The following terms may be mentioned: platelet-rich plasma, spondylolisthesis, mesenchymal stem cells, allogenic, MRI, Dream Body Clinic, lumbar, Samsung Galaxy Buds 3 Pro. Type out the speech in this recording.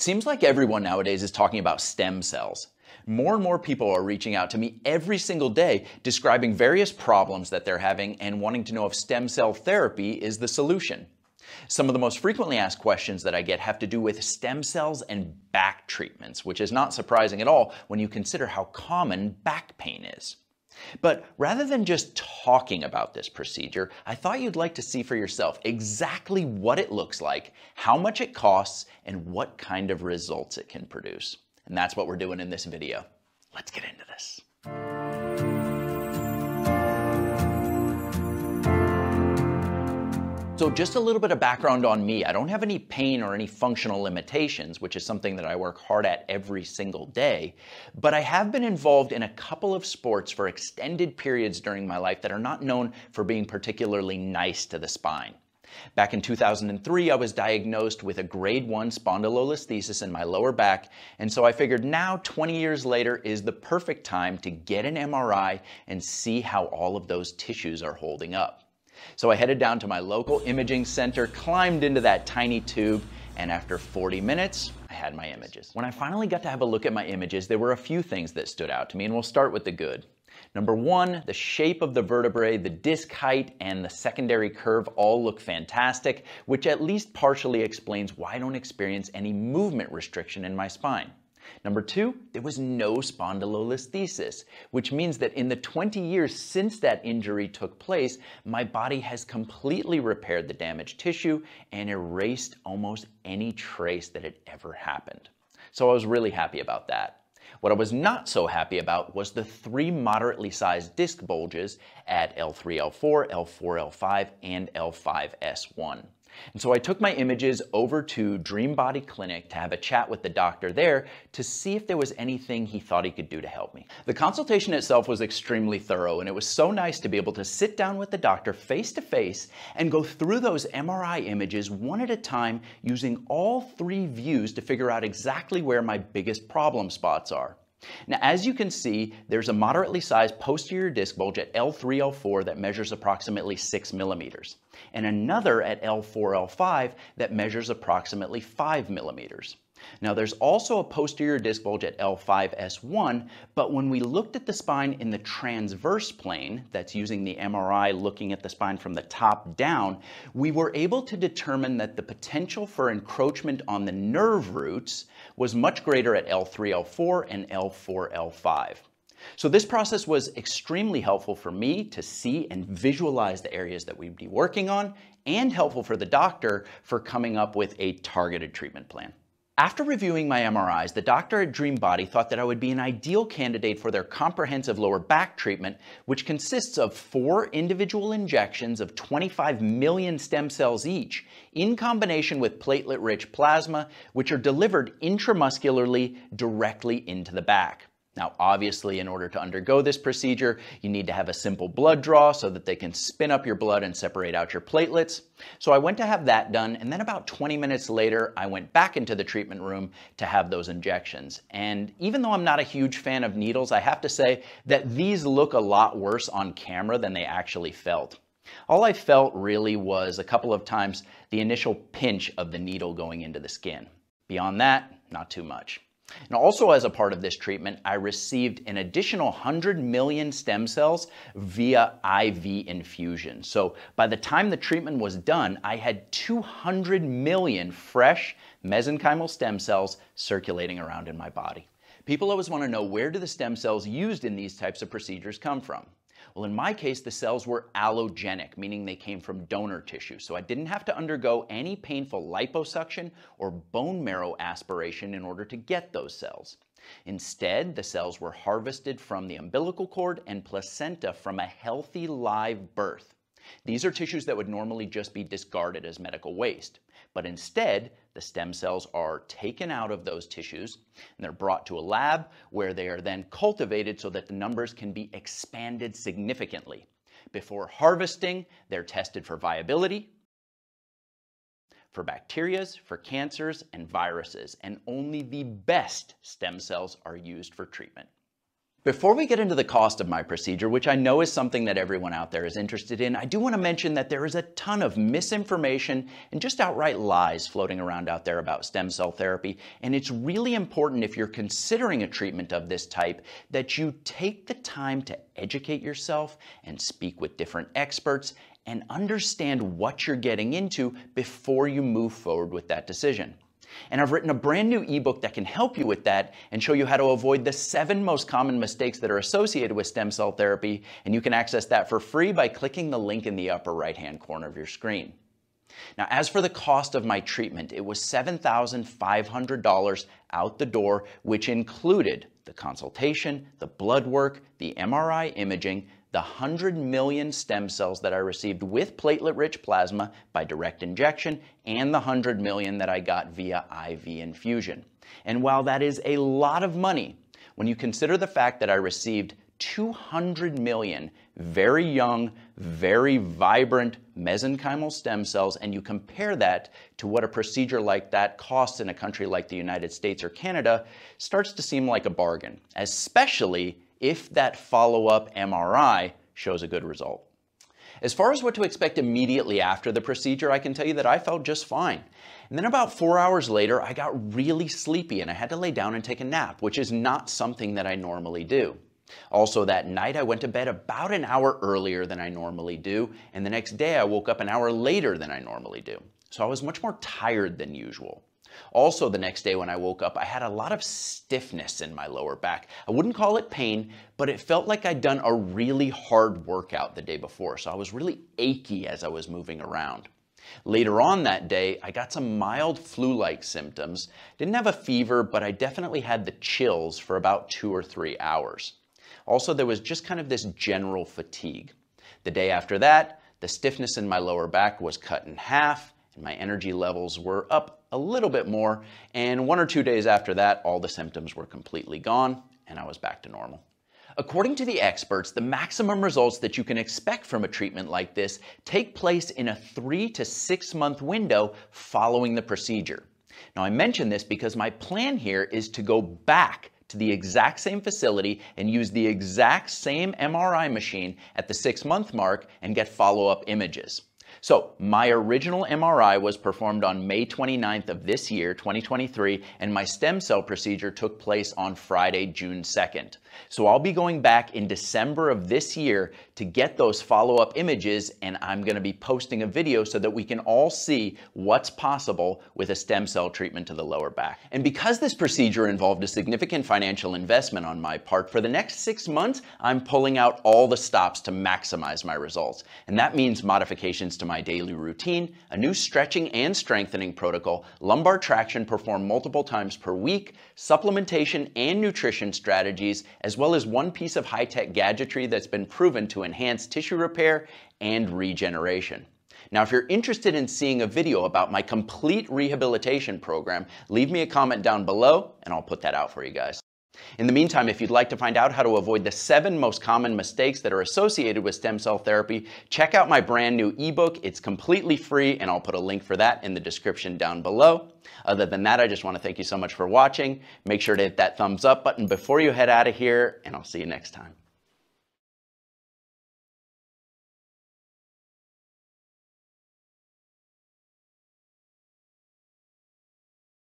Seems like everyone nowadays is talking about stem cells. More and more people are reaching out to me every single day describing various problems that they're having and wanting to know if stem cell therapy is the solution. Some of the most frequently asked questions that I get have to do with stem cells and back treatments, which is not surprising at all when you consider how common back pain is. But rather than just talking about this procedure, I thought you'd like to see for yourself exactly what it looks like, how much it costs, and what kind of results it can produce. And that's what we're doing in this video. Let's get into this. So just a little bit of background on me. I don't have any pain or any functional limitations, which is something that I work hard at every single day, but I have been involved in a couple of sports for extended periods during my life that are not known for being particularly nice to the spine. Back in 2003, I was diagnosed with a grade 1 spondylolisthesis in my lower back, and so I figured now, 20 years later, is the perfect time to get an MRI and see how all of those tissues are holding up. So I headed down to my local imaging center, climbed into that tiny tube, and after 40 minutes, I had my images. When I finally got to have a look at my images, there were a few things that stood out to me, and we'll start with the good. Number one, the shape of the vertebrae, the disc height, and the secondary curve all look fantastic, which at least partially explains why I don't experience any movement restriction in my spine. Number two, there was no spondylolisthesis, which means that in the 20 years since that injury took place, my body has completely repaired the damaged tissue and erased almost any trace that had ever happened. So I was really happy about that. What I was not so happy about was the three moderately sized disc bulges at L3, L4, L4, L5, and L5S1. And so I took my images over to Dream Body Clinic to have a chat with the doctor there to see if there was anything he thought he could do to help me. The consultation itself was extremely thorough, and it was so nice to be able to sit down with the doctor face to face and go through those MRI images one at a time using all three views to figure out exactly where my biggest problem spots are. Now, as you can see, there's a moderately sized posterior disc bulge at L3, L4 that measures approximately 6 millimeters, and another at L4, L5 that measures approximately 5 millimeters. Now, there's also a posterior disc bulge at L5S1, but when we looked at the spine in the transverse plane, that's using the MRI looking at the spine from the top down, we were able to determine that the potential for encroachment on the nerve roots was much greater at L3, L4 and L4, L5. So this process was extremely helpful for me to see and visualize the areas that we'd be working on, and helpful for the doctor for coming up with a targeted treatment plan. After reviewing my MRIs, the doctor at Dream Body thought that I would be an ideal candidate for their comprehensive lower back treatment, which consists of 4 individual injections of 25 million stem cells each, in combination with platelet-rich plasma, which are delivered intramuscularly directly into the back. Now, obviously, in order to undergo this procedure, you need to have a simple blood draw so that they can spin up your blood and separate out your platelets. So I went to have that done, and then about 20 minutes later, I went back into the treatment room to have those injections. And even though I'm not a huge fan of needles, I have to say that these look a lot worse on camera than they actually felt. All I felt really was a couple of times the initial pinch of the needle going into the skin. Beyond that, not too much. And also, as a part of this treatment, I received an additional 100 million stem cells via IV infusion. So by the time the treatment was done, I had 200 million fresh mesenchymal stem cells circulating around in my body. People always want to know, where do the stem cells used in these types of procedures come from? Well, in my case, the cells were allogenic, meaning they came from donor tissue, so I didn't have to undergo any painful liposuction or bone marrow aspiration in order to get those cells. Instead, the cells were harvested from the umbilical cord and placenta from a healthy live birth. These are tissues that would normally just be discarded as medical waste, but instead, the stem cells are taken out of those tissues and they're brought to a lab where they are then cultivated so that the numbers can be expanded significantly. Before harvesting, they're tested for viability, for bacteria, for cancers, and viruses, and only the best stem cells are used for treatment. Before we get into the cost of my procedure, which I know is something that everyone out there is interested in, I do want to mention that there is a ton of misinformation and just outright lies floating around out there about stem cell therapy, and it's really important if you're considering a treatment of this type that you take the time to educate yourself and speak with different experts and understand what you're getting into before you move forward with that decision. And I've written a brand new ebook that can help you with that and show you how to avoid the 7 most common mistakes that are associated with stem cell therapy, and you can access that for free by clicking the link in the upper right-hand corner of your screen. Now, as for the cost of my treatment, it was $7,500 out the door, which included the consultation, the blood work, the MRI imaging, the 100 million stem cells that I received with platelet-rich plasma by direct injection, and the 100 million that I got via IV infusion. And while that is a lot of money, when you consider the fact that I received 200 million very young, very vibrant mesenchymal stem cells, and you compare that to what a procedure like that costs in a country like the United States or Canada, starts to seem like a bargain, especially if that follow-up MRI shows a good result. As far as what to expect immediately after the procedure, I can tell you that I felt just fine. And then about 4 hours later, I got really sleepy and I had to lay down and take a nap, which is not something that I normally do. Also that night, I went to bed about an hour earlier than I normally do, and the next day I woke up an hour later than I normally do. So I was much more tired than usual. Also, the next day when I woke up, I had a lot of stiffness in my lower back. I wouldn't call it pain, but it felt like I'd done a really hard workout the day before, so I was really achy as I was moving around. Later on that day, I got some mild flu-like symptoms. Didn't have a fever, but I definitely had the chills for about 2 or 3 hours. Also, there was just kind of this general fatigue. The day after that, the stiffness in my lower back was cut in half, and my energy levels were up a little bit more, and 1 or 2 days after that, all the symptoms were completely gone, and I was back to normal. According to the experts, the maximum results that you can expect from a treatment like this take place in a 3 to 6 month window following the procedure. Now, I mention this because my plan here is to go back to the exact same facility and use the exact same MRI machine at the 6 month mark and get follow-up images. So my original MRI was performed on May 29th of this year, 2023, and my stem cell procedure took place on Friday, June 2nd. So I'll be going back in December of this year to get those follow-up images, and I'm going to be posting a video so that we can all see what's possible with a stem cell treatment to the lower back. And because this procedure involved a significant financial investment on my part, for the next 6 months, I'm pulling out all the stops to maximize my results. And that means modifications to my daily routine, a new stretching and strengthening protocol, lumbar traction performed multiple times per week, supplementation and nutrition strategies, as well as one piece of high-tech gadgetry that's been proven to enhance tissue repair and regeneration. Now, if you're interested in seeing a video about my complete rehabilitation program, leave me a comment down below and I'll put that out for you guys. In the meantime, if you'd like to find out how to avoid the 7 most common mistakes that are associated with stem cell therapy, check out my brand new ebook. It's completely free, and I'll put a link for that in the description down below. Other than that, I just want to thank you so much for watching. Make sure to hit that thumbs up button before you head out of here, and I'll see you next time.